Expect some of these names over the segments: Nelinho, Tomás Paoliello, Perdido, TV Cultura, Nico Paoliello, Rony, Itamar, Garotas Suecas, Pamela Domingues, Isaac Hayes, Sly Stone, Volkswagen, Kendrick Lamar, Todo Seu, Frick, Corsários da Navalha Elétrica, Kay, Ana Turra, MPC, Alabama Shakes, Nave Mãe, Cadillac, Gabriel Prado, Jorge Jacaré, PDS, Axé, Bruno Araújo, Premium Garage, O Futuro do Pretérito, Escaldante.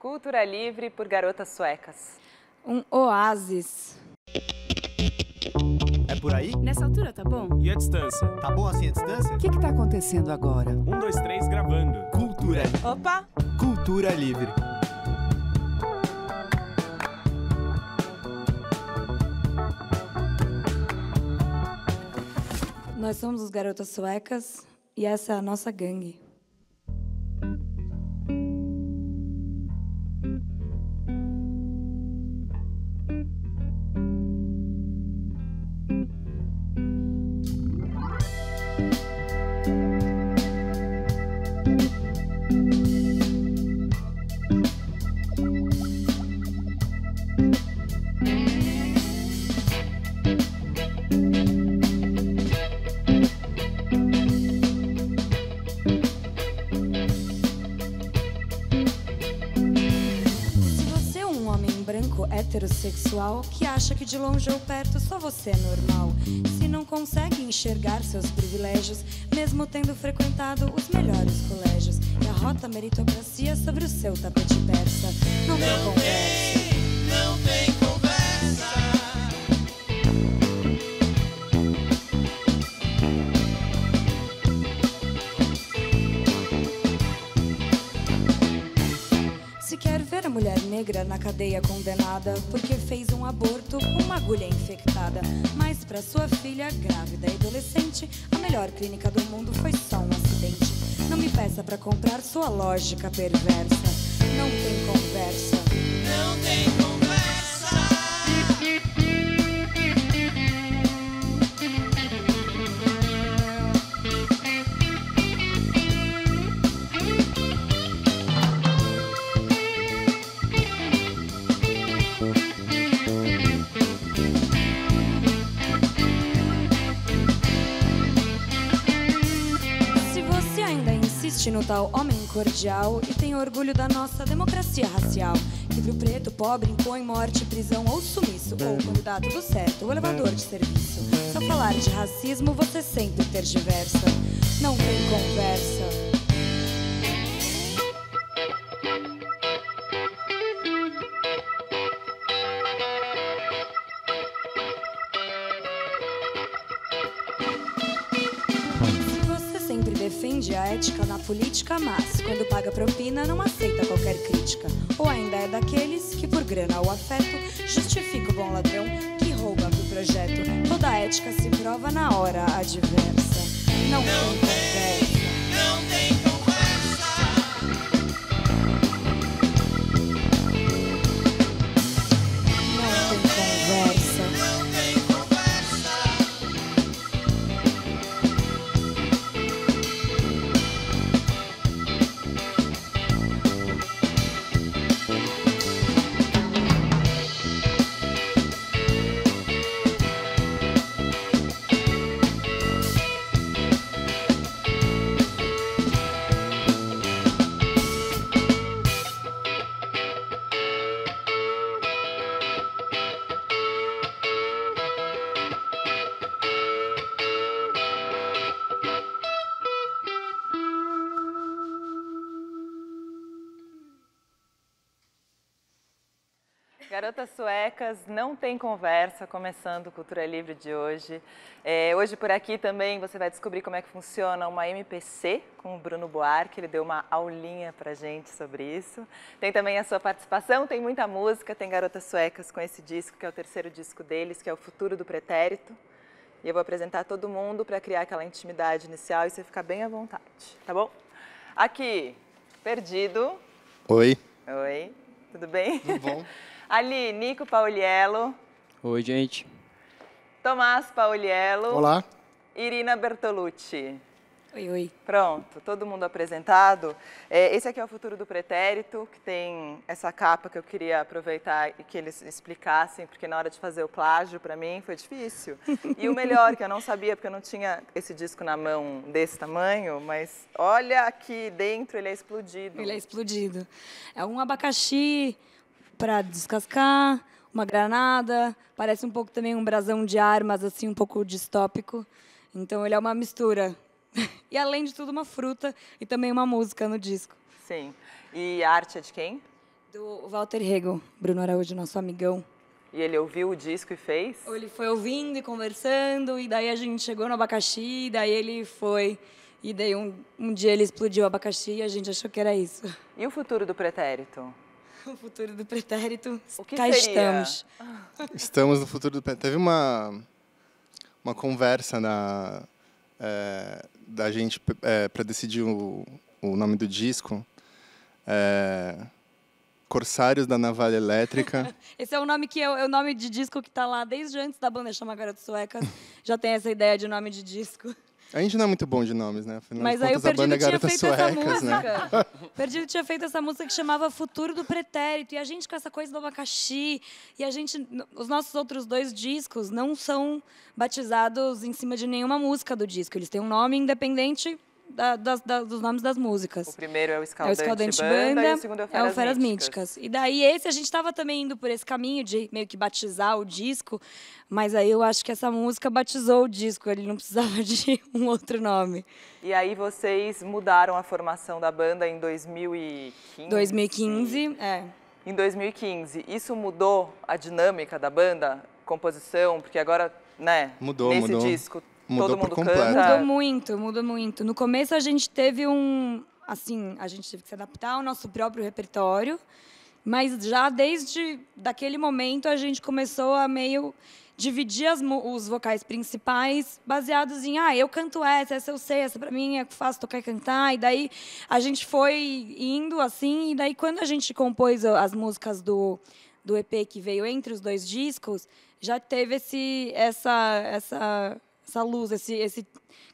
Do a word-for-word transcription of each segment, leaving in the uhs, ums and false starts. Cultura Livre por Garotas Suecas. Um oásis. É por aí? Nessa altura tá bom? E a distância? Tá bom assim a distância? O que que tá acontecendo agora? Um, dois, três, gravando. Cultura. Opa! Cultura Livre. Nós somos os Garotas Suecas e essa é a nossa gangue. Heterossexual que acha que de longe ou perto só você é normal. Se não consegue enxergar seus privilégios, mesmo tendo frequentado os melhores colégios, e a rota meritocracia sobre o seu tapete persa. Não, não tem conversa. Tem, não tem conversa. Mulher negra na cadeia condenada porque fez um aborto com uma agulha infectada. Mas para sua filha, grávida e adolescente, a melhor clínica do mundo foi só um acidente. Não me peça para comprar sua lógica perversa. Não tem conversa. Não tem no tal homem cordial e tem orgulho da nossa democracia racial, que pro preto pobre impõe morte, prisão ou sumiço, ou quando dá tudo certo, o elevador de serviço. Se eu falar de racismo, você sempre tergiversa. Não tem conversa. Na política, mas quando paga propina não aceita qualquer crítica. Ou ainda é daqueles que por grana ou afeto justifica o bom ladrão que rouba pro projeto. Toda a ética se prova na hora adversa. Não, não tem, tem conversa. Não tem Garotas Suecas, não tem conversa, começando Cultura Livre de hoje. É, hoje por aqui também você vai descobrir como é que funciona uma M P C com o Bruno Buarque, ele deu uma aulinha pra gente sobre isso. Tem também a sua participação, tem muita música, tem Garotas Suecas com esse disco, que é o terceiro disco deles, que é O Futuro do Pretérito. E eu vou apresentar todo mundo para criar aquela intimidade inicial e você ficar bem à vontade, tá bom? Aqui, Perdido. Oi. Oi, tudo bem? Tudo bom. Ali, Nico Paoliello. Oi, gente. Tomás Paoliello. Olá. Irina Bertolucci. Oi, oi. Pronto, todo mundo apresentado. Esse aqui é O Futuro do Pretérito, que tem essa capa que eu queria aproveitar e que eles explicassem, porque na hora de fazer o plágio, para mim, foi difícil. E o melhor, que eu não sabia, porque eu não tinha esse disco na mão desse tamanho, mas olha aqui dentro, ele é explodido. Ele é explodido. É um abacaxi para descascar, uma granada, parece um pouco também um brasão de armas, assim, um pouco distópico. Então, ele é uma mistura. E, além de tudo, uma fruta e também uma música no disco. Sim. E a arte é de quem? Do Walter Rego, Bruno Araújo, nosso amigão. E ele ouviu o disco e fez? Ele foi ouvindo e conversando, e daí a gente chegou no abacaxi, e daí ele foi. E daí um, um dia ele explodiu o abacaxi e a gente achou que era isso. E o futuro do pretérito? O futuro do pretérito, o que cá seria? Estamos. Estamos no futuro do pretérito. Teve uma, uma conversa na, é, da gente é, para decidir o, o nome do disco. É, Corsários da Navalha Elétrica. Esse é o nome que eu, é o nome de disco que está lá desde antes da banda chamar Garotas Suecas. Já tem essa ideia de nome de disco. A gente não é muito bom de nomes, né? Afinal, mas aí o Perdido tinha feito suecas, essa música. Né? Perdido tinha feito essa música que chamava Futuro do Pretérito. E a gente com essa coisa do abacaxi. E a gente... Os nossos outros dois discos não são batizados em cima de nenhuma música do disco. Eles têm um nome independente da, da, da, dos nomes das músicas. O primeiro é o Escaldante, é o Escaldante Banda, Banda, e o segundo é o Férias, é o Férias Míticas. Míticas. E daí esse a gente estava também indo por esse caminho de meio que batizar o disco, mas aí eu acho que essa música batizou o disco, ele não precisava de um outro nome. E aí vocês mudaram a formação da banda em dois mil e quinze? dois mil e quinze, é. Em dois mil e quinze, isso mudou a dinâmica da banda? Composição, porque agora, né, mudou, nesse mudou. disco... Mudou todo mundo canta. Mudou muito, mudou muito. No começo a gente teve um, assim, a gente teve que se adaptar ao nosso próprio repertório, mas já desde daquele momento a gente começou a meio dividir as, os vocais principais baseados em, ah, eu canto essa, essa eu sei, essa pra mim é fácil tocar e cantar, e daí a gente foi indo assim, e daí quando a gente compôs as músicas do, do E P que veio entre os dois discos, já teve esse, essa, essa essa luz, esse, esse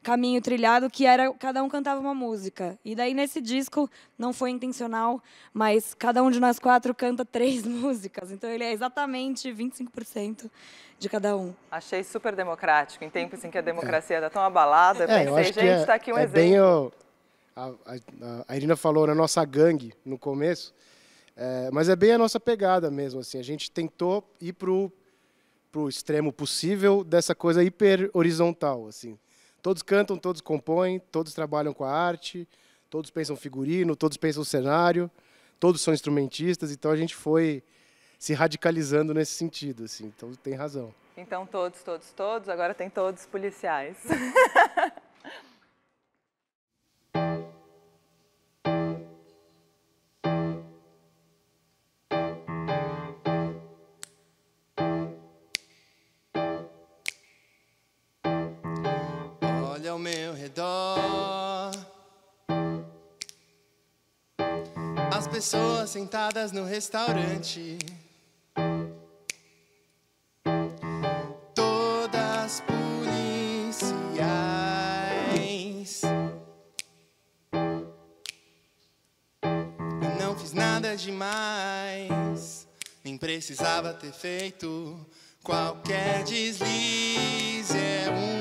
caminho trilhado que era, cada um cantava uma música. E daí nesse disco, não foi intencional, mas cada um de nós quatro canta três músicas. Então ele é exatamente vinte e cinco por cento de cada um. Achei super democrático. Em tempos em que a democracia está é. tão abalada, é, pensei, eu acho que gente, está é, aqui um é exemplo. Bem o, a, a, a Irina falou na nossa gangue no começo, é, mas é bem a nossa pegada mesmo. Assim, a gente tentou ir para o o extremo possível dessa coisa hiper horizontal, assim. Todos cantam, todos compõem, todos trabalham com a arte, todos pensam figurino, todos pensam cenário, todos são instrumentistas, então a gente foi se radicalizando nesse sentido, assim. Então tem razão. Então todos, todos, todos, agora tem todos policiais. Ao meu redor, as pessoas sentadas no restaurante, todas policiais. Eu não fiz nada demais, nem precisava ter feito. Qualquer deslize é um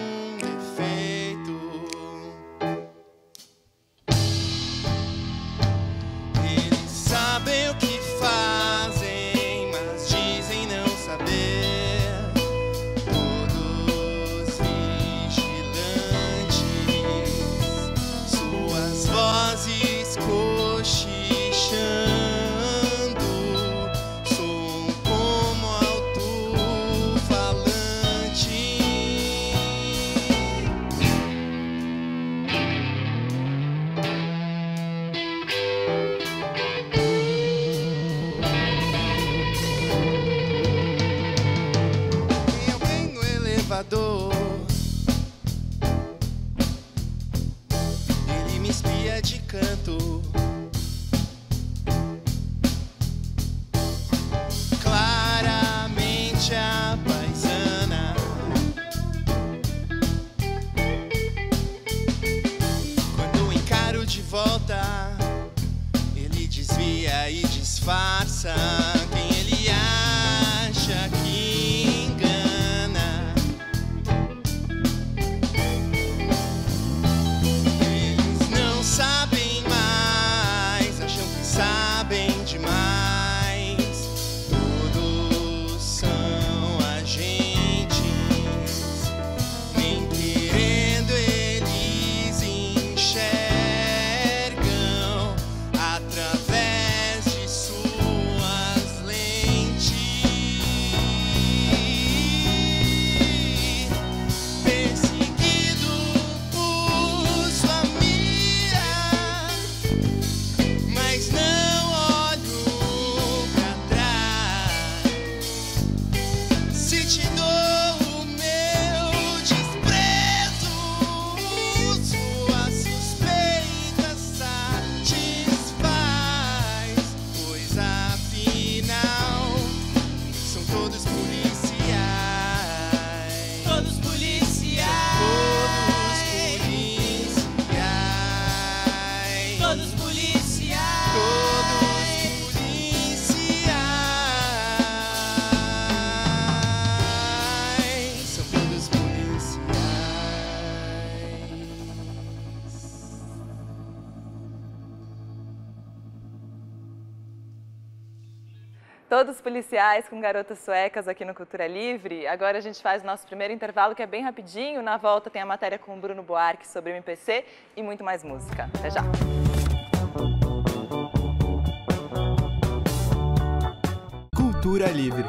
Todos policiais com garotas suecas aqui no Cultura Livre. Agora a gente faz o nosso primeiro intervalo, que é bem rapidinho. Na volta tem a matéria com o Bruno Buarque sobre o M P C e muito mais música. Até já! Cultura Livre.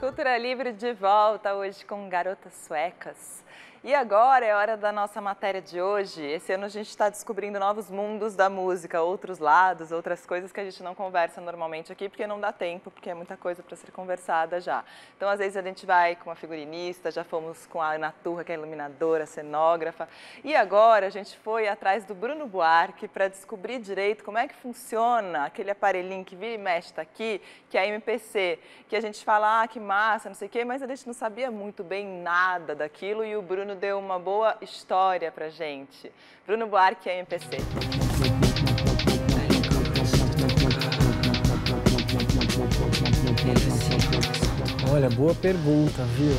Cultura Livre de volta hoje com Garotas Suecas. E agora é hora da nossa matéria de hoje. Esse ano a gente está descobrindo novos mundos da música, outros lados, outras coisas que a gente não conversa normalmente aqui, porque não dá tempo, porque é muita coisa para ser conversada já. Então, às vezes, a gente vai com uma figurinista, já fomos com a Ana Turra, que é iluminadora, cenógrafa. E agora a gente foi atrás do Bruno Buarque para descobrir direito como é que funciona aquele aparelhinho que vira e mexe tá aqui, que é a M P C, que a gente fala, ah, que massa, não sei o quê, mas a gente não sabia muito bem nada daquilo e o Bruno deu uma boa história pra gente. Bruno Buarque é M P C. Olha, boa pergunta, viu?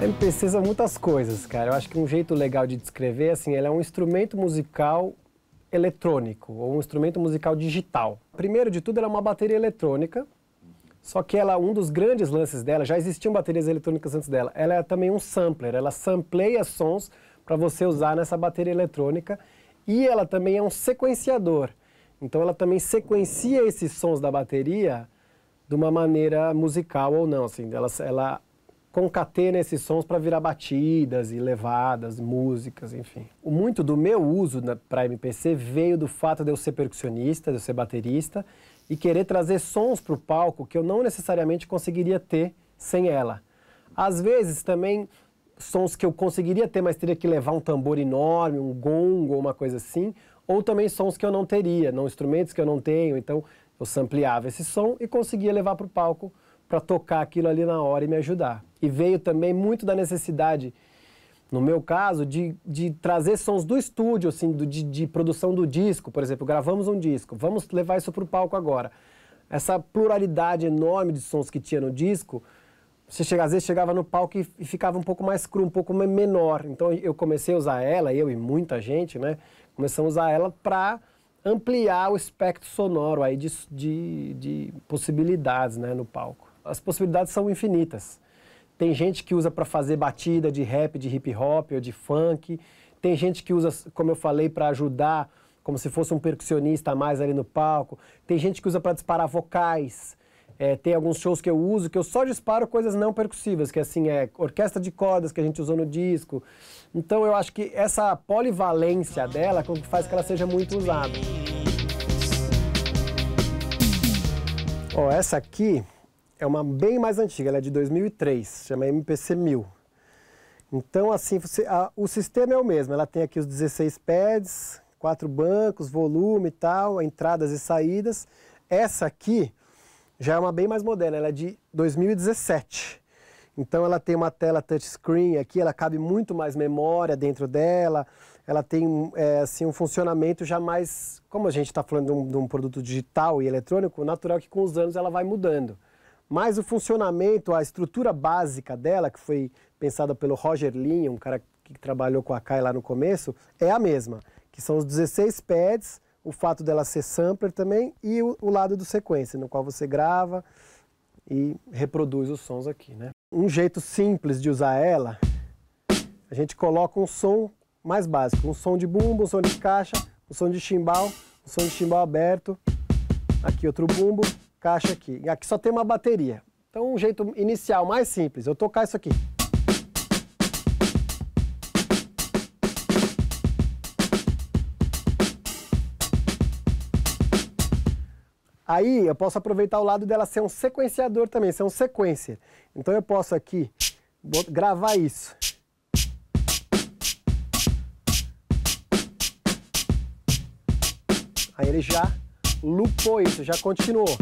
A M P C são muitas coisas, cara. Eu acho que um jeito legal de descrever, assim, ela é um instrumento musical eletrônico, ou um instrumento musical digital. Primeiro de tudo, ela é uma bateria eletrônica, só que ela, um dos grandes lances dela, já existiam baterias eletrônicas antes dela, ela é também um sampler, ela sampleia sons para você usar nessa bateria eletrônica, e ela também é um sequenciador. Então ela também sequencia esses sons da bateria de uma maneira musical ou não, assim, ela, ela concatena esses sons para virar batidas e levadas, músicas, enfim. Muito do meu uso para M P C veio do fato de eu ser percussionista, de eu ser baterista e querer trazer sons para o palco que eu não necessariamente conseguiria ter sem ela. Às vezes também sons que eu conseguiria ter, mas teria que levar um tambor enorme, um gongo, uma coisa assim, ou também sons que eu não teria, não instrumentos que eu não tenho, então eu sampleava esse som e conseguia levar para o palco para tocar aquilo ali na hora e me ajudar. E veio também muito da necessidade, no meu caso, de, de trazer sons do estúdio, assim, do, de, de produção do disco, por exemplo, gravamos um disco, vamos levar isso para o palco agora. Essa pluralidade enorme de sons que tinha no disco, você chega, às vezes chegava no palco e, e ficava um pouco mais cru, um pouco menor. Então eu comecei a usar ela, eu e muita gente, né, começamos a usar ela para ampliar o espectro sonoro aí de, de, de possibilidades, né, no palco. As possibilidades são infinitas. Tem gente que usa para fazer batida de rap, de hip hop ou de funk. Tem gente que usa, como eu falei, para ajudar, como se fosse um percussionista a mais ali no palco. Tem gente que usa para disparar vocais. É, tem alguns shows que eu uso que eu só disparo coisas não percussivas, que assim é orquestra de cordas que a gente usou no disco. Então eu acho que essa polivalência dela faz que ela seja muito usada. Ó, essa aqui é uma bem mais antiga, ela é de dois mil e três, chama M P C mil. Então, assim, você, a, o sistema é o mesmo, ela tem aqui os dezesseis pads, quatro bancos, volume e tal, entradas e saídas. Essa aqui já é uma bem mais moderna, ela é de dois mil e dezessete. Então, ela tem uma tela touchscreen aqui, ela cabe muito mais memória dentro dela, ela tem, é, assim, um funcionamento já mais... Como a gente está falando de um, de um produto digital e eletrônico, natural que com os anos ela vai mudando. Mas o funcionamento, a estrutura básica dela, que foi pensada pelo Roger Linn, um cara que trabalhou com a Kay lá no começo, é a mesma, que são os dezesseis pads, o fato dela ser sampler também, e o, o lado do sequência, no qual você grava e reproduz os sons aqui, né? Um jeito simples de usar ela, a gente coloca um som mais básico, um som de bumbo, um som de caixa, um som de chimbal, um som de chimbal aberto, aqui outro bumbo, caixa aqui. Aqui só tem uma bateria. Então, um jeito inicial, mais simples, eu tocar isso aqui. Aí, eu posso aproveitar o lado dela ser um sequenciador também, ser um sequencer. Então, eu posso aqui gravar isso. Aí ele já loopou isso, já continuou.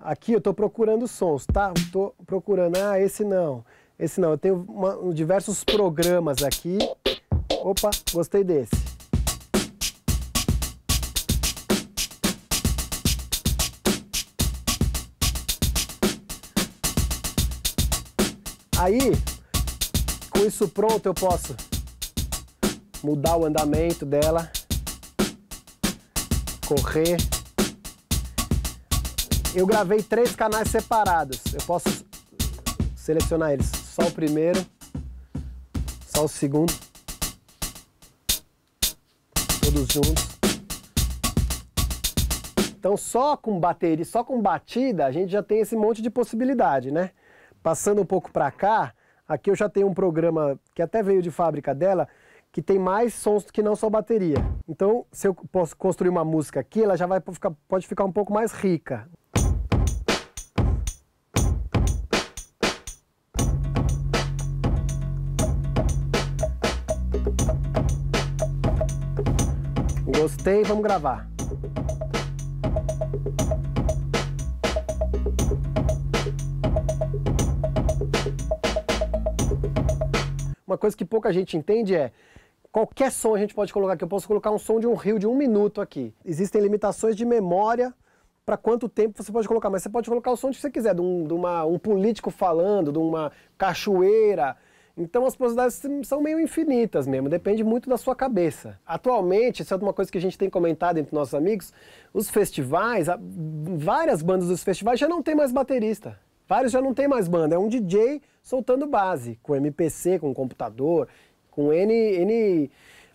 Aqui eu estou procurando sons, tá? Estou procurando, ah, esse não, esse não. Eu tenho uma, diversos programas aqui. Opa, gostei desse. Aí, com isso pronto, eu posso mudar o andamento dela, correr. Eu gravei três canais separados, eu posso selecionar eles, só o primeiro, só o segundo, todos juntos. Então só com bateria, só com batida, a gente já tem esse monte de possibilidade, né? Passando um pouco para cá, aqui eu já tenho um programa que até veio de fábrica dela, que tem mais sons que não só bateria. Então, se eu posso construir uma música aqui, ela já vai ficar, pode ficar um pouco mais rica. Gostei, vamos gravar. Uma coisa que pouca gente entende é qualquer som a gente pode colocar aqui. Eu posso colocar um som de um reel de um minuto aqui. Existem limitações de memória para quanto tempo você pode colocar, mas você pode colocar o som que você quiser, de um, de uma, um político falando, de uma cachoeira. Então as possibilidades são meio infinitas mesmo, depende muito da sua cabeça. Atualmente, isso é uma coisa que a gente tem comentado entre nossos amigos, os festivais, várias bandas dos festivais já não tem mais baterista. Vários já não tem mais banda, é um D J soltando base, com M P C, com computador, com N, N...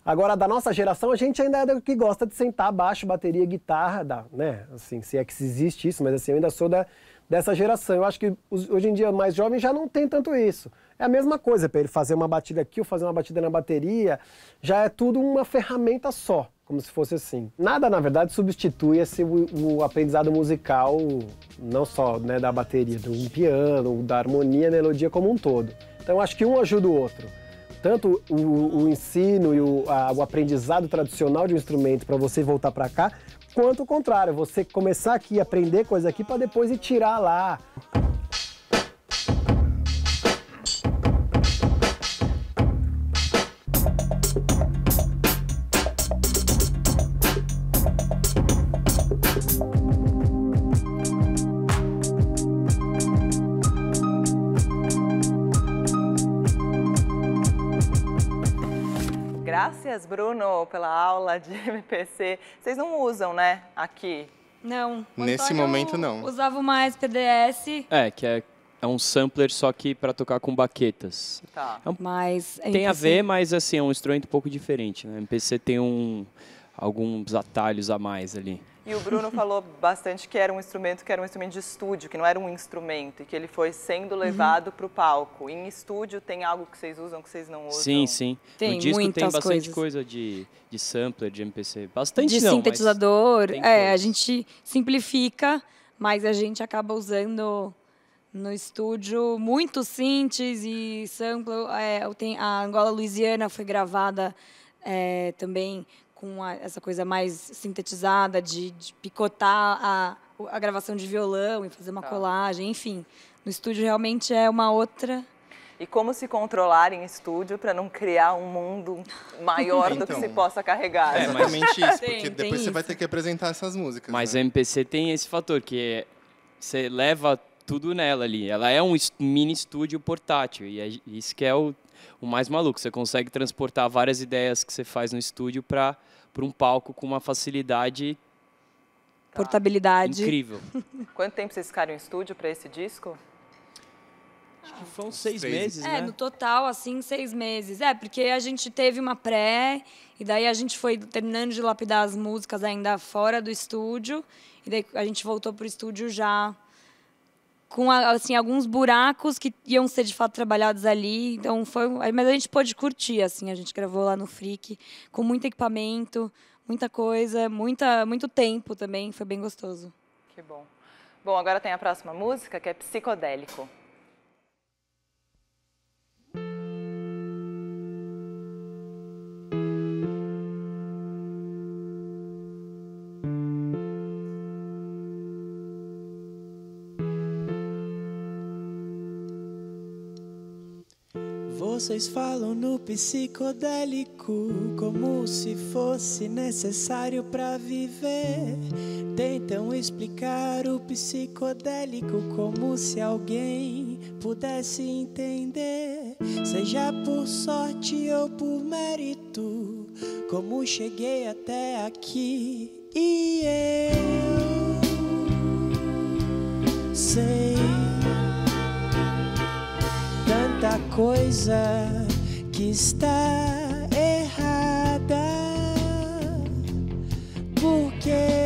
Agora, da nossa geração, a gente ainda é que gosta de sentar baixo, bateria, guitarra, dá, né? Assim, se é que existe isso, mas assim, eu ainda sou da, dessa geração. Eu acho que os, hoje em dia mais jovens já não tem tanto isso. É a mesma coisa, para ele fazer uma batida aqui ou fazer uma batida na bateria, já é tudo uma ferramenta só, como se fosse assim. Nada, na verdade, substitui esse, o, o aprendizado musical, não só né, da bateria, do piano, da harmonia, melodia como um todo. Então, eu acho que um ajuda o outro. Tanto o, o ensino e o, a, o aprendizado tradicional de um instrumento para você voltar para cá, quanto o contrário, você começar aqui, aprender coisa aqui para depois ir tirar lá. Graças, Bruno, pela aula de M P C. Vocês não usam, né, aqui? Não. Nesse momento, não. Usava mais P D S. É, que é, é um sampler, só que para tocar com baquetas. Tá. É um, mas, tem M P C... a ver, mas assim, é um instrumento um pouco diferente, né? M P C tem um, alguns atalhos a mais ali. E o Bruno falou bastante que era um instrumento, que era um instrumento de estúdio, que não era um instrumento, e que ele foi sendo levado uhum. para o palco. Em estúdio tem algo que vocês usam, que vocês não usam? Sim, sim. Tem no disco muitas tem bastante coisas. coisa de, de sampler, de M P C. Bastante de não, de sintetizador. É, coisa. A gente simplifica, mas a gente acaba usando no estúdio muitos synths e sampler. É, a Angola Louisiana foi gravada é, também... com essa coisa mais sintetizada, de, de picotar a, a gravação de violão e fazer uma tá. colagem, enfim. No estúdio realmente é uma outra... E como se controlar em estúdio para não criar um mundo maior então, do que se possa carregar. É, mas isso, porque tem, depois tem você isso. vai ter que apresentar essas músicas. Mas né? a M P C tem esse fator, que é, você leva tudo nela ali. Ela é um mini estúdio portátil, e é isso que é o... o mais maluco, você consegue transportar várias ideias que você faz no estúdio para para um palco com uma facilidade... Portabilidade. Incrível. Quanto tempo vocês ficaram em estúdio para esse disco? Acho que foram seis, seis meses, é, né? É, no total, assim, seis meses. É, porque a gente teve uma pré, e daí a gente foi terminando de lapidar as músicas ainda fora do estúdio, e daí a gente voltou para o estúdio já... com assim, alguns buracos que iam ser, de fato, trabalhados ali. Então foi, mas a gente pôde curtir, assim. A gente gravou lá no Frick, com muito equipamento, muita coisa, muita, muito tempo também. Foi bem gostoso. Que bom. Bom, agora tem a próxima música, que é Psicodélico. Vocês falam no psicodélico como se fosse necessário para viver. Tentam explicar o psicodélico como se alguém alguém pudesse entender, seja por sorte ou por mérito, como cheguei até aqui. E eu sei tanta coisa que está errada, porque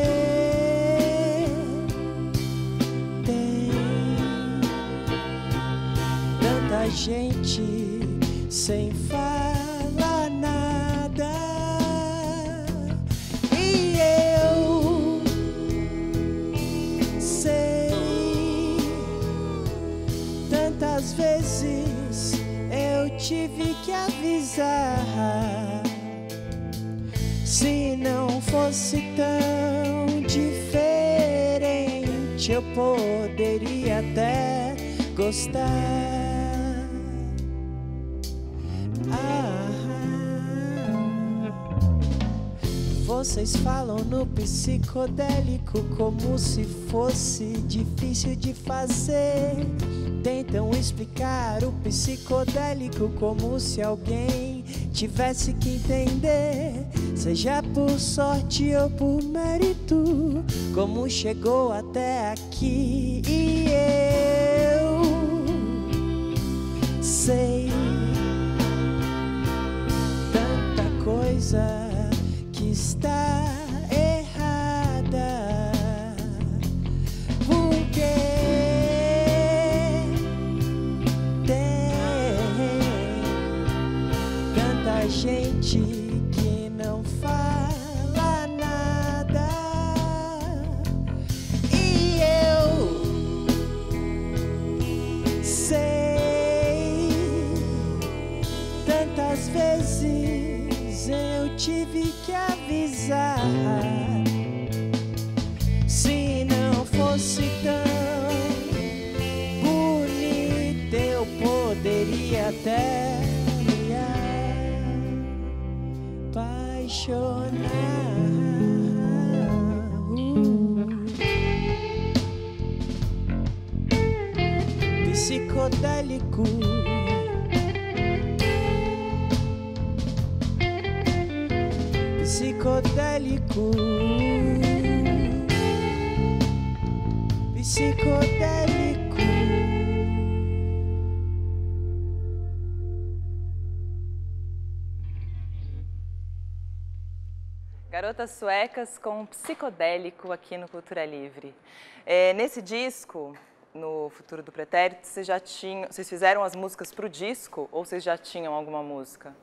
gente sem falar nada. E eu sei tantas vezes eu tive que avisar, se não fosse tão diferente eu poderia até gostar. Vocês falam no psicodélico como se fosse difícil de fazer, tentam explicar o psicodélico como se alguém tivesse que entender, seja por sorte ou por mérito, como chegou até aqui. E eu sei tanta coisa está errada, porque tem tanta gente que não fala nada. E eu sei tantas vezes eu tive que avisar, se não fosse tão bonita eu poderia até me apaixonar. uh. Psicodélico, psicodélico, psicodélico. Garotas Suecas com um psicodélico aqui no Cultura Livre. É, nesse disco, no Futuro do Pretérito, vocês já tinham, vocês fizeram as músicas para o disco ou vocês já tinham alguma música?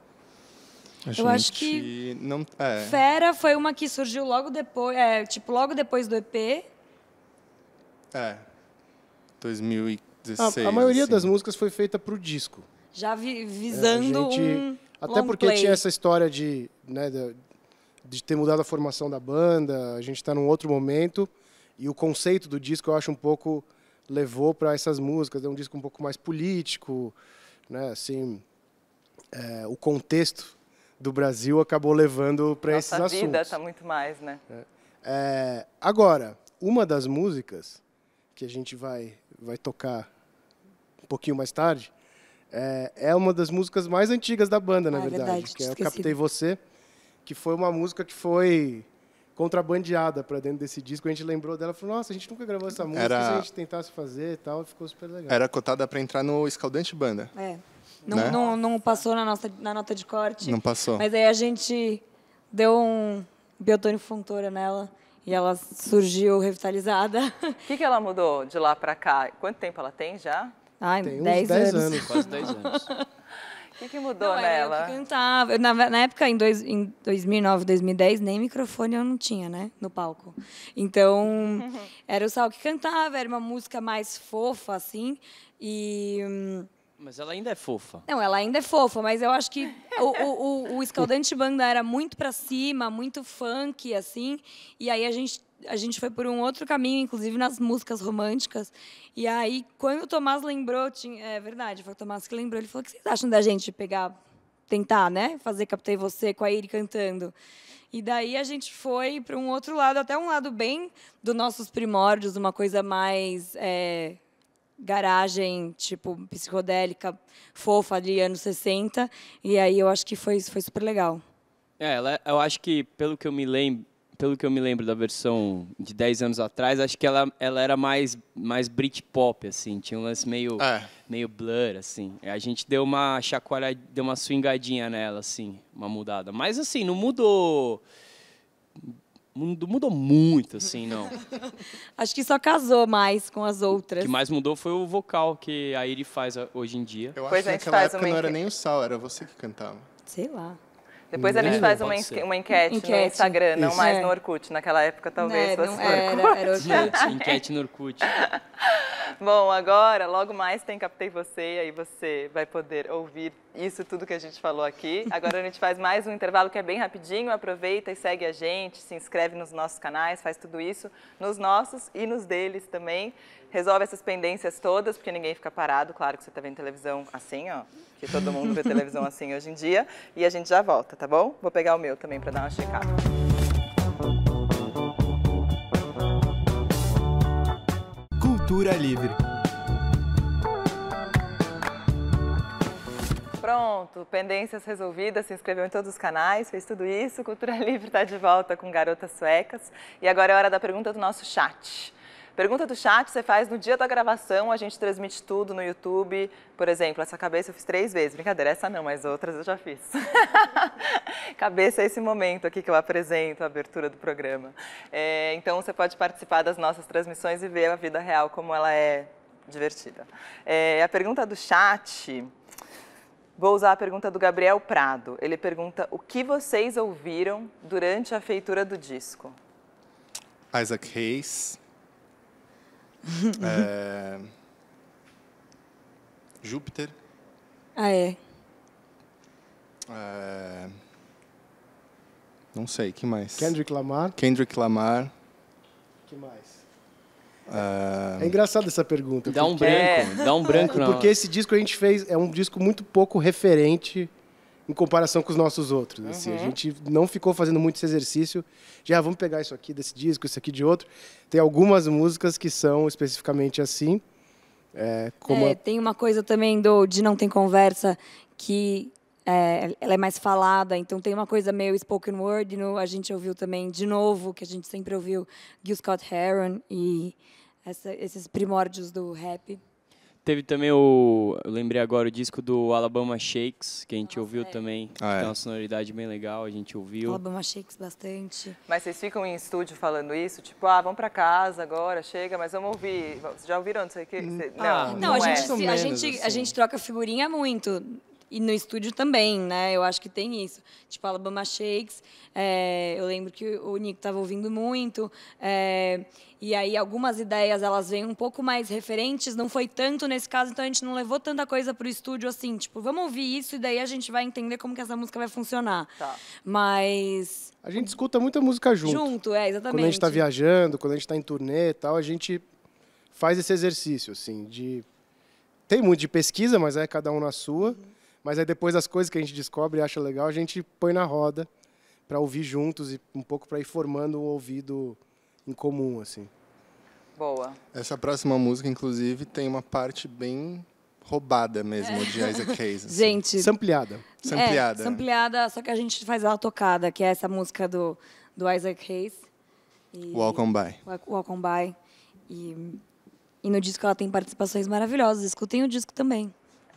A eu acho que não, é. Fera foi uma que surgiu logo depois, é, tipo, logo depois do E P. É, dois mil e dezesseis. A, a maioria assim das músicas foi feita para o disco. Já vi, visando é, gente, um até long porque play. Tinha essa história de, né, de, de ter mudado a formação da banda, a gente está num outro momento, e o conceito do disco, eu acho, um pouco levou para essas músicas. É um disco um pouco mais político, né, assim, é, o contexto do Brasil acabou levando para esses assuntos. Nossa vida está muito mais, né? É. É, agora, uma das músicas que a gente vai, vai tocar um pouquinho mais tarde é, é uma das músicas mais antigas da banda, na ah, verdade, verdade, que é Eu Captei Você, que foi uma música que foi contrabandeada para dentro desse disco. A gente lembrou dela e falou, nossa, a gente nunca gravou essa música, Era... se a gente tentasse fazer e tal, ficou super legal. Era cotada para entrar no Escaldante Banda. É. Não, né? não, não passou na, nossa, na nota de corte. Não passou. Mas aí a gente deu um biotônico fontora nela e ela surgiu revitalizada. O que, que ela mudou de lá para cá? Quanto tempo ela tem já? Ai, tem dez anos. Quase dez anos. O que, que mudou não, nela? Eu que cantava. Na, na época, em, dois, em dois mil e nove, dois mil e dez, nem microfone eu não tinha, né? No palco. Então, uhum. era o Sal que cantava, era uma música mais fofa, assim. E... Hum, mas ela ainda é fofa. Não, ela ainda é fofa, mas eu acho que o, o, o Escaldante Banda era muito pra cima, muito funk, assim. E aí a gente, a gente foi por um outro caminho, inclusive nas músicas românticas. E aí, quando o Tomás lembrou, tinha, é verdade, foi o Tomás que lembrou, ele falou, o que vocês acham da gente pegar, tentar, né? Fazer Captei Você com a Iri cantando. E daí a gente foi para um outro lado, até um lado bem dos nossos primórdios, uma coisa mais... É, garagem, tipo, psicodélica, fofa ali, anos sessenta. E aí eu acho que foi, foi super legal. É, ela, eu acho que, pelo que eu me lembro, pelo que eu me lembro da versão de dez anos atrás, acho que ela, ela era mais, mais Britpop, assim. Tinha um lance meio, é. meio Blur, assim. A gente deu uma chacoalha, deu uma swingadinha nela, assim, uma mudada. Mas, assim, não mudou... Mudou, mudou muito, assim, não. Acho que só casou mais com as outras. O que mais mudou foi o vocal que a Iri faz hoje em dia. Eu acho que naquela época não era nem o Sal, era você que cantava. Sei lá. Depois a gente faz uma, uma enquete, enquete no Instagram, isso. não mais é. no Orkut. Naquela época, talvez, não, fosse não era, no Orkut. Era Orkut. Enquete no Orkut. Bom, agora, logo mais tem Captei Você, aí você vai poder ouvir isso tudo que a gente falou aqui. Agora a gente faz mais um intervalo que é bem rapidinho, aproveita e segue a gente, se inscreve nos nossos canais, faz tudo isso, nos nossos e nos deles também. Resolve essas pendências todas, porque ninguém fica parado, claro que você está vendo televisão assim, ó, que todo mundo vê televisão assim hoje em dia, e a gente já volta, tá bom? Vou pegar o meu também para dar uma checada. Cultura Livre. Pronto, pendências resolvidas, se inscreveu em todos os canais, fez tudo isso. Cultura Livre está de volta com Garotas Suecas. E agora é hora da pergunta do nosso chat. Pergunta do chat você faz no dia da gravação, a gente transmite tudo no YouTube. Por exemplo, essa cabeça eu fiz três vezes. Brincadeira, essa não, mas outras eu já fiz. Cabeça é esse momento aqui que eu apresento, a abertura do programa. É, então, você pode participar das nossas transmissões e ver a vida real, como ela é divertida. É, a pergunta do chat... Vou usar a pergunta do Gabriel Prado. Ele pergunta o que vocês ouviram durante a feitura do disco? Isaac Hayes... É... Júpiter. Ah, é. é. Não sei, que mais? Kendrick Lamar. Kendrick Lamar. Que mais? É, é engraçado essa pergunta. Dá um branco. É. Dá um branco, não. Porque esse disco a gente fez é um disco muito pouco referente em comparação com os nossos outros. Uhum. Assim, a gente não ficou fazendo muito esse exercício. Já vamos pegar isso aqui desse disco, isso aqui de outro. Tem algumas músicas que são especificamente assim. É, como é, a... Tem uma coisa também do de Não Tem Conversa, que é, ela é mais falada. Então tem uma coisa meio spoken word. No, a gente ouviu também, de novo, que a gente sempre ouviu, Gil Scott Heron e essa, esses primórdios do rap. Teve também o, eu lembrei agora, o disco do Alabama Shakes, que a gente Nossa, ouviu é. também, ah, que é. tem uma sonoridade bem legal, a gente ouviu. Alabama Shakes bastante. Mas vocês ficam em estúdio falando isso? Tipo, ah, vamos pra casa agora, chega, mas vamos ouvir. Vocês já ouviram? Não sei o que. Não, ah, não, não a, gente, é. a, gente, assim. a gente troca figurinha muito, e no estúdio também, né? Eu acho que tem isso. Tipo, Alabama Shakes, é, eu lembro que o Nico estava ouvindo muito, é, e aí algumas ideias, elas vêm um pouco mais referentes, não foi tanto nesse caso, então a gente não levou tanta coisa para o estúdio assim, tipo, vamos ouvir isso e daí a gente vai entender como que essa música vai funcionar. Tá. Mas... A gente escuta muita música junto. Junto, é, exatamente. Quando a gente está viajando, quando a gente está em turnê e tal, a gente faz esse exercício, assim, de... Tem muito de pesquisa, mas é cada um na sua. Uhum. Mas aí depois das coisas que a gente descobre e acha legal, a gente põe na roda para ouvir juntos e um pouco para ir formando um ouvido em comum, assim. Boa. Essa próxima música, inclusive, tem uma parte bem roubada mesmo, é. de Isaac Hayes. Assim. Gente... Sampleada. Sampleada. É, sampleada, só que a gente faz ela tocada, que é essa música do, do Isaac Hayes. E... Walk On By. Walk On By. E, e no disco ela tem participações maravilhosas, escutem o disco também.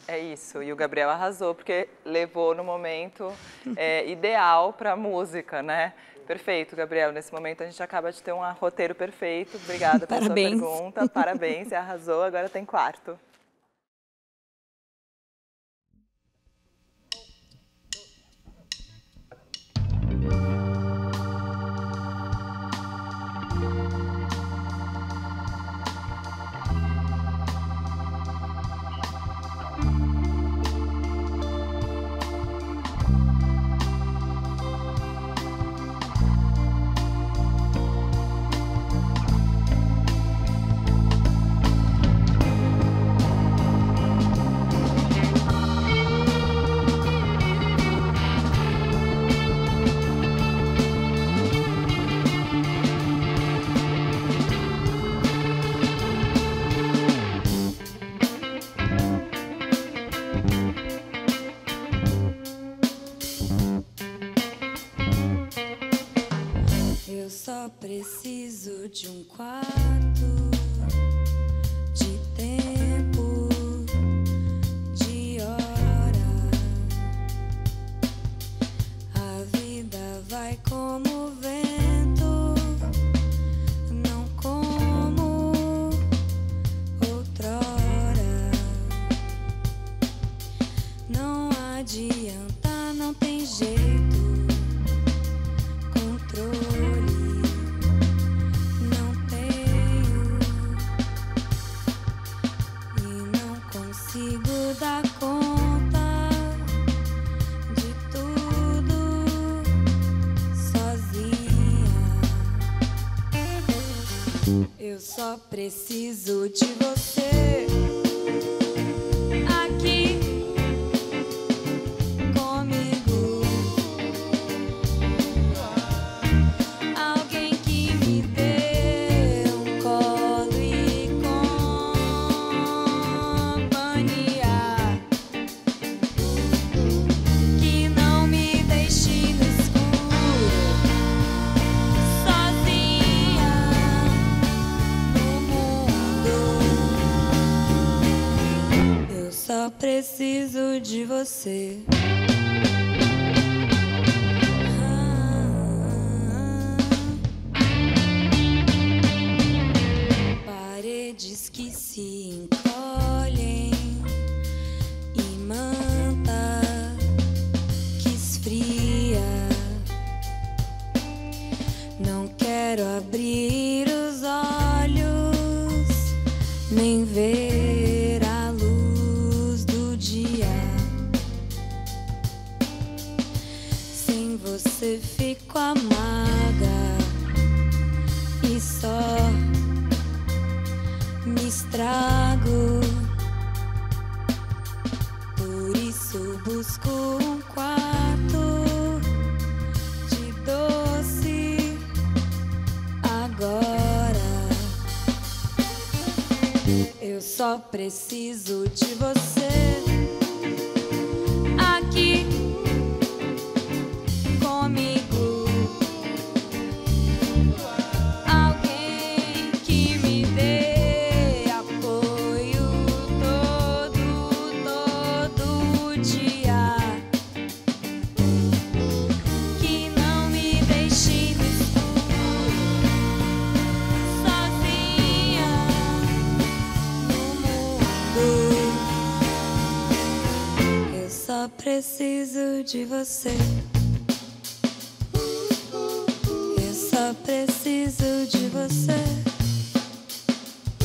É isso, e o Gabriel arrasou, porque levou no momento é, ideal para a música, né? Perfeito, Gabriel. Nesse momento a gente acaba de ter um roteiro perfeito. Obrigada pela sua pergunta. Parabéns, arrasou. Agora tem quarto. Eu só preciso de um quarto, de tempo, de hora. A vida vai como vento, não como outrora. Não adianta, não tem jeito. Eu só preciso de você aqui comigo, alguém que me dê um colo e companhia, que não me deixe no escuro, sozinha. Só preciso de você. Ah, paredes que se encolhem e manta que esfria. Não quero abrir os olhos nem ver. Você ficou amarga e só me estrago. Por isso busco um quarto de doce agora. Eu só preciso de você aqui. Preciso de você. Eu só preciso de você.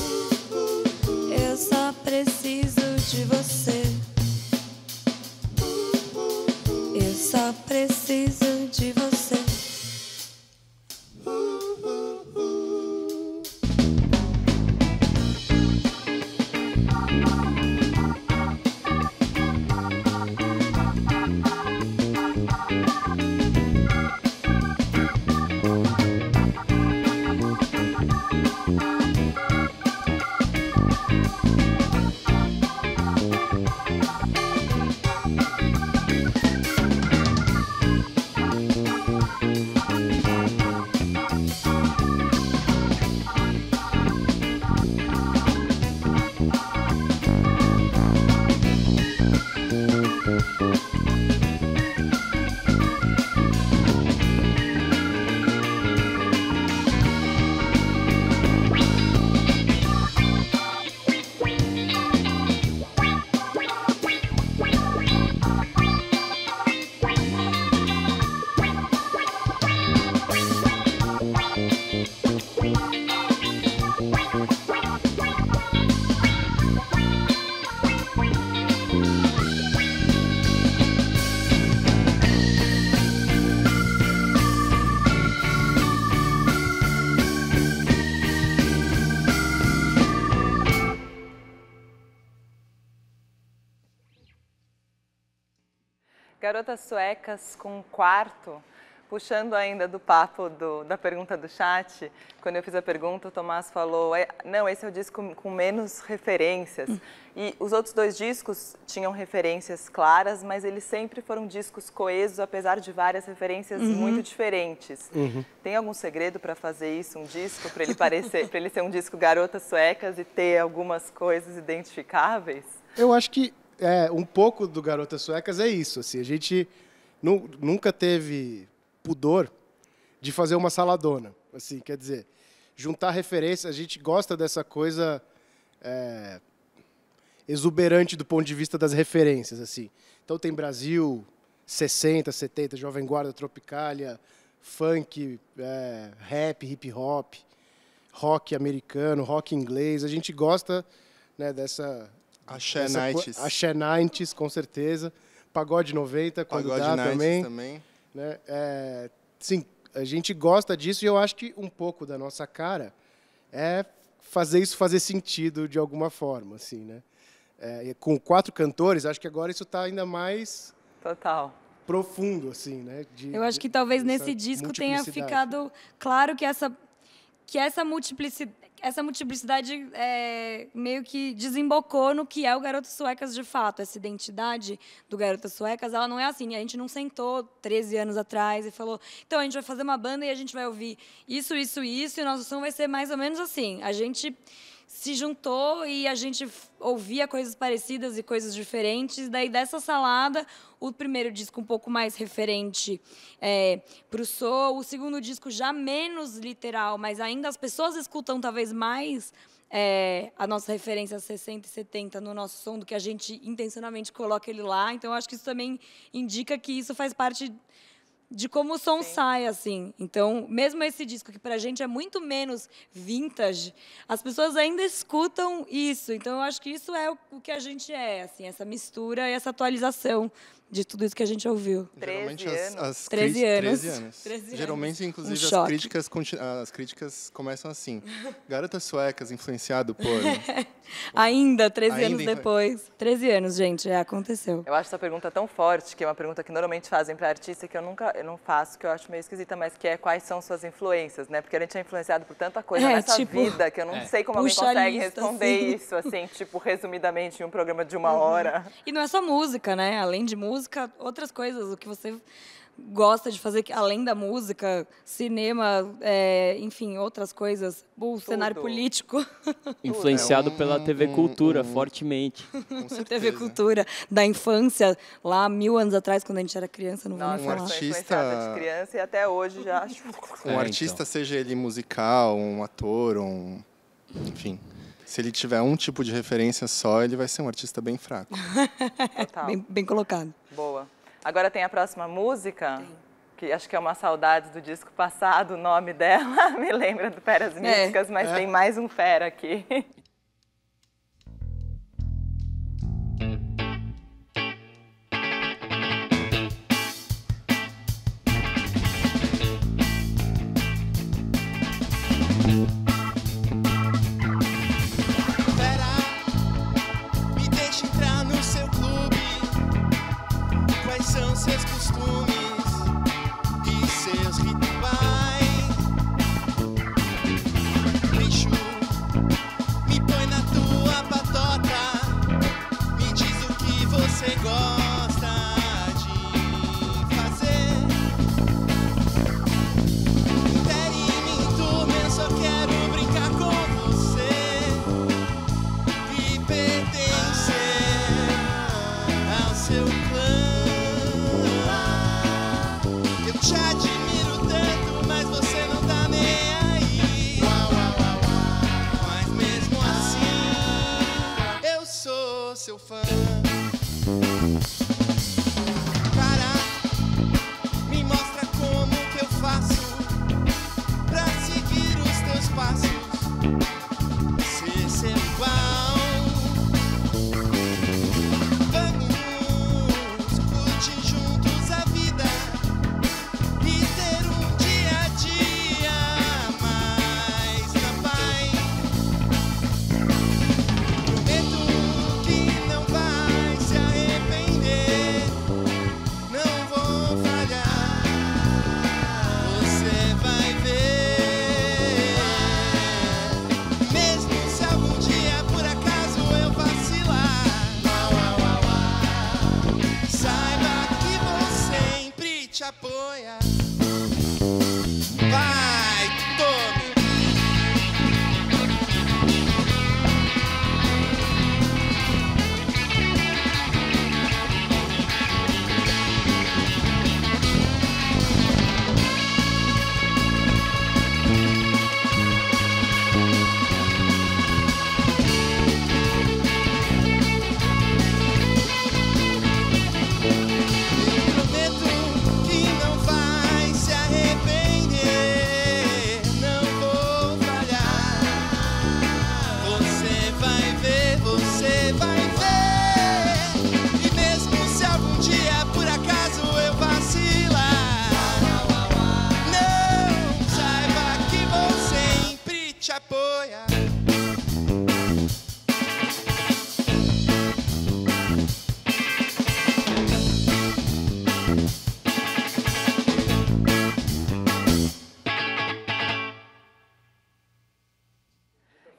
Eu só preciso de você. Eu só preciso de você. Garotas Suecas com um quarto, puxando ainda do papo do, da pergunta do chat, quando eu fiz a pergunta, o Tomás falou, não, esse é o disco com menos referências. Hum. E os outros dois discos tinham referências claras, mas eles sempre foram discos coesos, apesar de várias referências uhum. muito diferentes. Uhum. Tem algum segredo para fazer isso, um disco, para ele parecer, para ele ser um disco Garotas Suecas e ter algumas coisas identificáveis? Eu acho que é, um pouco do Garotas Suecas é isso, assim, a gente nu, nunca teve pudor de fazer uma saladona, assim, quer dizer, juntar referências, a gente gosta dessa coisa é, exuberante do ponto de vista das referências, assim. Então tem Brasil, sessenta, setenta, Jovem Guarda, Tropicália, funk, é, rap, hip hop, rock americano, rock inglês, a gente gosta, né, dessa... Axé Nights. Axé Nights, com certeza, Pagode noventa, quando Pagode dá também. também. Né? É, sim, a gente gosta disso e eu acho que um pouco da nossa cara é fazer isso fazer sentido de alguma forma, assim, né? É, com quatro cantores, acho que agora isso está ainda mais total profundo, assim, né? De, eu acho que talvez nesse disco tenha ficado claro que essa que essa multiplicidade Essa multiplicidade é, meio que desembocou no que é o Garotas Suecas de fato. Essa identidade do Garotas Suecas, ela não é assim. A gente não sentou treze anos atrás e falou, então a gente vai fazer uma banda e a gente vai ouvir isso, isso e isso, e o nosso som vai ser mais ou menos assim. A gente se juntou e a gente ouvia coisas parecidas e coisas diferentes. Daí, dessa salada, o primeiro disco um pouco mais referente é, para o soul, o segundo disco já menos literal, mas ainda as pessoas escutam talvez mais é, a nossa referência sessenta e setenta no nosso som do que a gente intencionalmente coloca ele lá. Então, acho que isso também indica que isso faz parte de como o som Sim. sai, assim. Então, mesmo esse disco, que pra gente é muito menos vintage, as pessoas ainda escutam isso. Então, eu acho que isso é o que a gente é, assim, essa mistura e essa atualização de tudo isso que a gente ouviu. Geralmente as, as treze anos. treze anos. treze anos. Geralmente, inclusive, um as, críticas, as críticas começam assim. Garotas Suecas, influenciado por... Ainda, treze anos ainda... depois. treze anos, gente, é, aconteceu. Eu acho essa pergunta tão forte, que é uma pergunta que normalmente fazem para artista, que eu nunca eu não faço, que eu acho meio esquisita, mas que é quais são suas influências, né? Porque a gente é influenciado por tanta coisa é, nessa tipo, vida, que eu não é. sei como alguém consegue lista, responder assim. isso, assim, tipo, resumidamente, em um programa de uma uhum. hora. E não é só música, né? Além de música, outras coisas, o que você gosta de fazer, além da música, cinema, é, enfim, outras coisas, o cenário político. Influenciado é um, pela T V um, Cultura, um, fortemente. T V Cultura, da infância, lá mil anos atrás, quando a gente era criança, não, não vou nem falar. Um artista... de criança e até hoje já acho. Um é, artista, então. seja ele musical, um ator, um... enfim... Se ele tiver um tipo de referência só, ele vai ser um artista bem fraco. Total. Bem, bem colocado. Boa. Agora tem a próxima música, Sim. que acho que é uma saudade do disco passado, o nome dela me lembra do Férias Míticas, é. mas é. tem mais um fera aqui. Prometo que não vai se arrepender. te apoia. Vai, tome.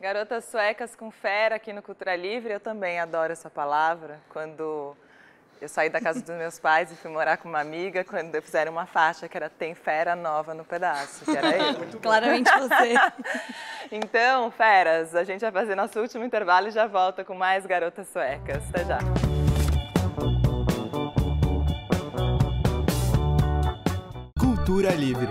Garotas Suecas com Fera aqui no Cultura Livre. Eu também adoro essa palavra. Quando eu saí da casa dos meus pais e fui morar com uma amiga, quando fizeram uma faixa que era "Tem Fera Nova no Pedaço", que era eu. Claramente você. Então, feras, a gente vai fazer nosso último intervalo e já volta com mais Garotas Suecas. Até já. Cultura Livre.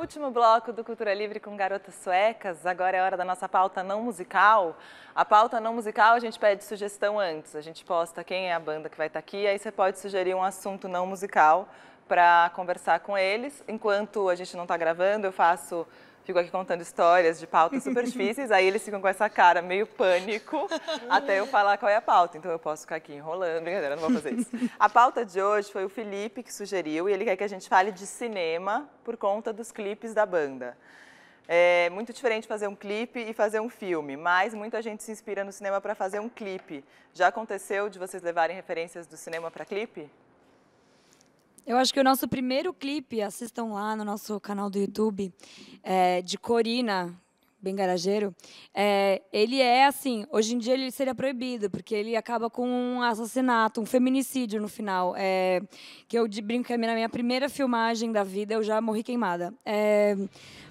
Último bloco do Cultura Livre com Garotas Suecas. Agora é hora da nossa pauta não musical. A pauta não musical, a gente pede sugestão antes. A gente posta quem é a banda que vai estar aqui, aí você pode sugerir um assunto não musical para conversar com eles. Enquanto a gente não está gravando, eu faço... Fico aqui contando histórias de pautas super difíceis, aí eles ficam com essa cara meio pânico até eu falar qual é a pauta. Então eu posso ficar aqui enrolando, brincadeira, não vou fazer isso. A pauta de hoje foi o Felipe que sugeriu e ele quer que a gente fale de cinema por conta dos clipes da banda. É muito diferente fazer um clipe e fazer um filme, mas muita gente se inspira no cinema para fazer um clipe. Já aconteceu de vocês levarem referências do cinema para clipe? Eu acho que o nosso primeiro clipe, assistam lá no nosso canal do YouTube, é, de Corina, bem garageiro, é, ele é assim, hoje em dia ele seria proibido, porque ele acaba com um assassinato, um feminicídio no final, é, que eu brinco que na minha primeira filmagem da vida eu já morri queimada. É,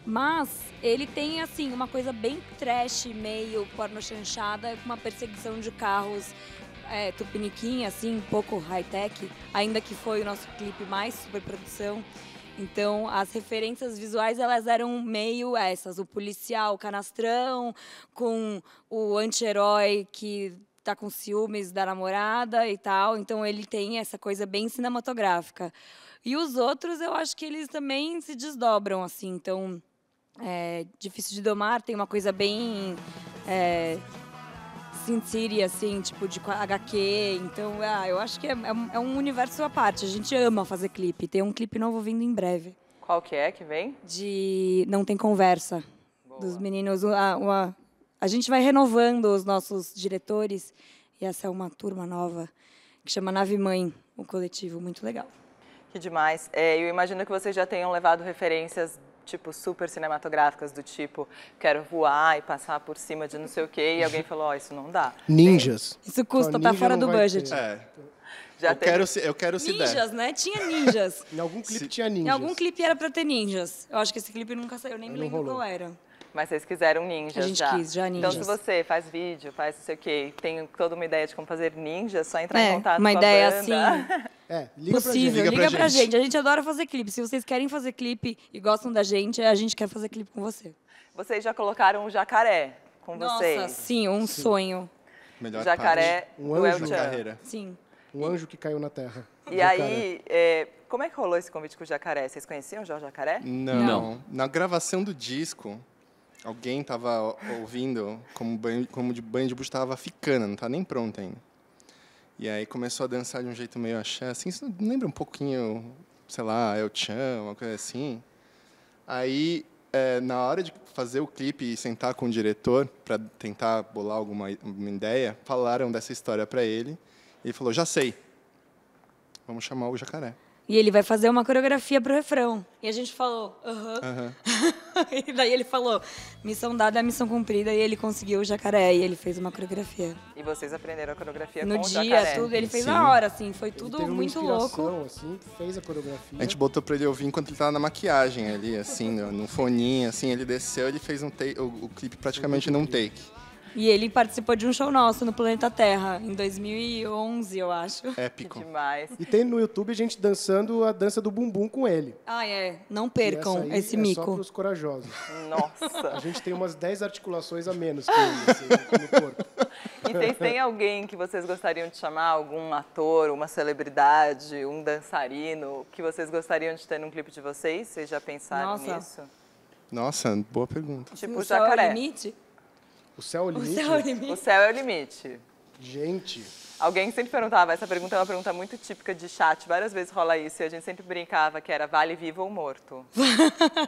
mas ele tem assim uma coisa bem trash, meio porno chanchada, com uma perseguição de carros, É, tupiniquim, assim, um pouco high-tech, ainda que foi o nosso clipe mais superprodução. Então, as referências visuais, elas eram meio essas, o policial, o canastrão, com o anti-herói que tá com ciúmes da namorada e tal. Então, ele tem essa coisa bem cinematográfica. E os outros, eu acho que eles também se desdobram, assim. Então, é, Difícil de Domar tem uma coisa bem... É, City, assim, tipo de agá quê, então ah, eu acho que é, é um universo à parte, a gente ama fazer clipe, tem um clipe novo vindo em breve. Qual que é que vem? De Não Tem Conversa, boa. Dos meninos, a, uma, a gente vai renovando os nossos diretores e essa é uma turma nova que chama Nave Mãe, o coletivo, muito legal. Que demais, é, eu imagino que vocês já tenham levado referências tipo, super cinematográficas, do tipo, quero voar e passar por cima de não sei o quê, e alguém falou, ó, oh, isso não dá. Ninjas. Isso custa, então, tá fora do budget. É. Já eu, teve... quero se, eu quero se Ninjas, der. né? Tinha ninjas. Em algum clipe se... tinha ninjas. Em algum clipe era pra ter ninjas. Eu acho que esse clipe nunca saiu, eu nem eu me lembro rolou. qual era. Mas vocês quiseram ninjas. A gente já. quis, já ninjas. Então, se você faz vídeo, faz não sei o quê, tem toda uma ideia de como fazer ninjas, só entrar é, em contato uma com a ideia banda. Assim... É, liga possível, pra gente. Liga, liga pra, pra gente. gente. A gente adora fazer clipe. Se vocês querem fazer clipe e gostam da gente, a gente quer fazer clipe com você. Vocês já colocaram o jacaré com Nossa, vocês? Nossa, sim, um sim. sonho. Melhor jacaré parte. Um anjo na carreira. Sim. Um anjo que caiu na terra. E jacaré. aí, é, como é que rolou esse convite com o Jacaré? Vocês conheciam o Jorge Jacaré? Não. Não. Na gravação do disco, alguém tava ouvindo como, banho, como de banho de bucho tava ficando, não tá nem pronto ainda. E aí começou a dançar de um jeito meio axé, assim, isso lembra um pouquinho, sei lá, El Chan, uma coisa assim. Aí, é, na hora de fazer o clipe e sentar com o diretor para tentar bolar alguma uma ideia, falaram dessa história para ele, e ele falou, já sei, vamos chamar o Jacaré. E ele vai fazer uma coreografia pro refrão. E a gente falou, aham. Uh-huh. Uh-huh. E daí ele falou, missão dada, missão cumprida. E ele conseguiu o Jacaré e ele fez uma coreografia. E vocês aprenderam a coreografia no com dia, o Jacaré? No dia, ele fez Sim. na hora, assim. Foi tudo ele teve muito uma louco. Assim, fez a coreografia. A gente botou pra ele ouvir enquanto ele tava na maquiagem ali, assim, no, no foninho, assim. Ele desceu, ele fez um take, o, o clipe praticamente num take. E ele participou de um show nosso no Planeta Terra, em dois mil e onze, eu acho. Épico. Demais. E tem no YouTube a gente dançando a dança do bumbum com ele. Ah, é. Não percam essa aí esse é mico. É só pros corajosos. Nossa. A gente tem umas dez articulações a menos que ele, assim, no corpo. E tem, tem alguém que vocês gostariam de chamar? Algum ator, uma celebridade, um dançarino, que vocês gostariam de ter num clipe de vocês? Vocês já pensaram Nossa. nisso? Nossa, boa pergunta. Tipo o Jacaré. O céu é o limite? O céu é o limite. O céu é o limite. Gente. Alguém sempre perguntava, essa pergunta é uma pergunta muito típica de chat, várias vezes rola isso, e a gente sempre brincava que era vale vivo ou morto.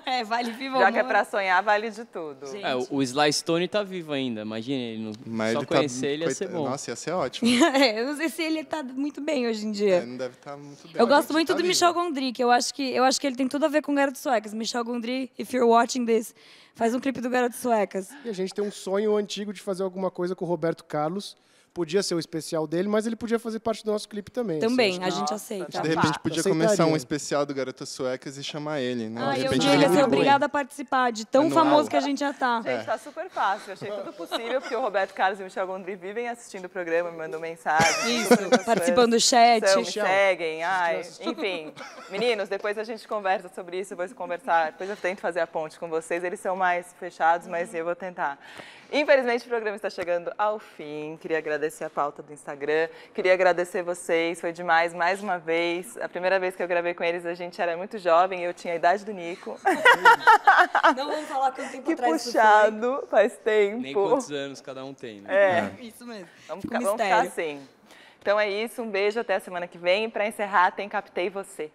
É, vale vivo ou morto. Já que é pra sonhar, vale de tudo. É, o Sly Stone tá vivo ainda, imagina, ele não... Mas só ele conhecer tá... ele ia ser bom. Nossa, ia ser ótimo. É, eu não sei se ele tá muito bem hoje em dia. É, não deve estar tá muito bem. Eu gosto muito tá do vivo. Michel Gondry, que eu, acho que eu acho que ele tem tudo a ver com Garotas Suecas. Michel Gondry, if you're watching this, faz um clipe do Garotas Suecas. E a gente tem um sonho antigo de fazer alguma coisa com o Roberto Carlos. Podia ser o especial dele, mas ele podia fazer parte do nosso clipe também. Também, assim, a gente aceita. A gente, de repente, podia Aceitaria. começar um especial do Garotas Suecas e chamar ele, né? Ah, de repente, eu ele ia ser obrigado a participar de tão Anual. famoso que a gente já tá. Gente, tá super fácil. Eu achei tudo possível, porque o Roberto Carlos e o Michel Gondry vivem assistindo o programa, me mandam mensagem. Isso, participando do chat. São, me seguem, ai, enfim. Meninos, depois a gente conversa sobre isso, eu vou conversar, depois eu tento fazer a ponte com vocês. Eles são mais fechados, mas eu vou tentar. Infelizmente, o programa está chegando ao fim. Queria agradecer a pauta do Instagram. Queria agradecer vocês. Foi demais, mais uma vez. A primeira vez que eu gravei com eles, a gente era muito jovem. Eu tinha a idade do Nico. Não vamos falar quanto tempo que atrás puxado, foi. Faz tempo. Nem quantos anos cada um tem, né? É. Isso mesmo. Vamos ficar, vamos ficar assim. Então é isso. Um beijo. Até a semana que vem. Para encerrar, tem Captei Você.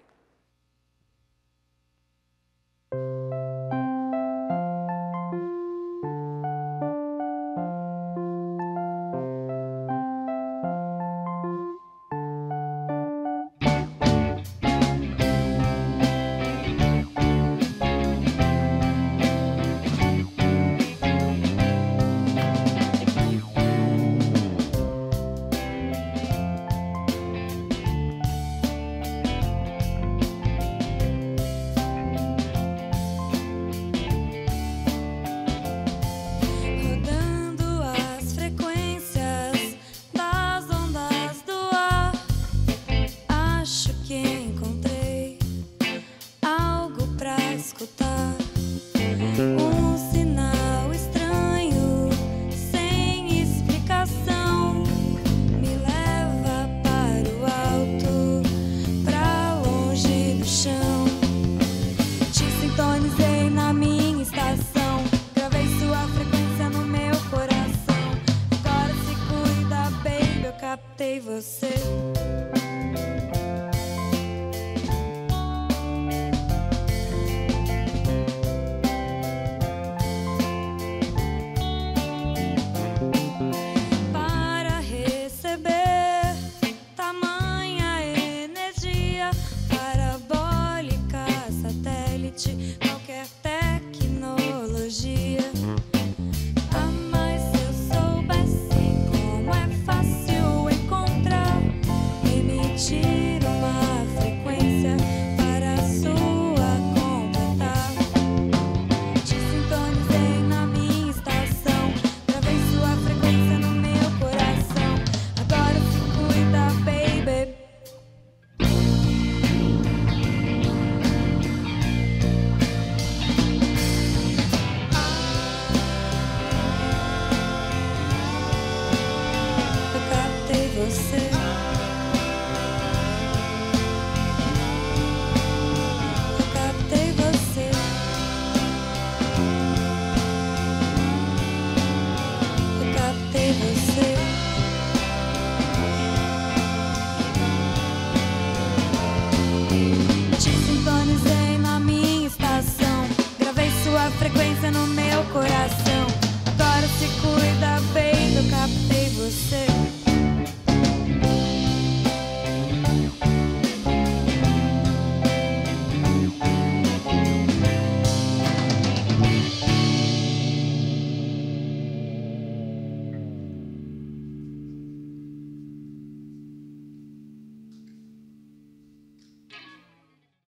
Coração, agora se cuida bem, eu captei você.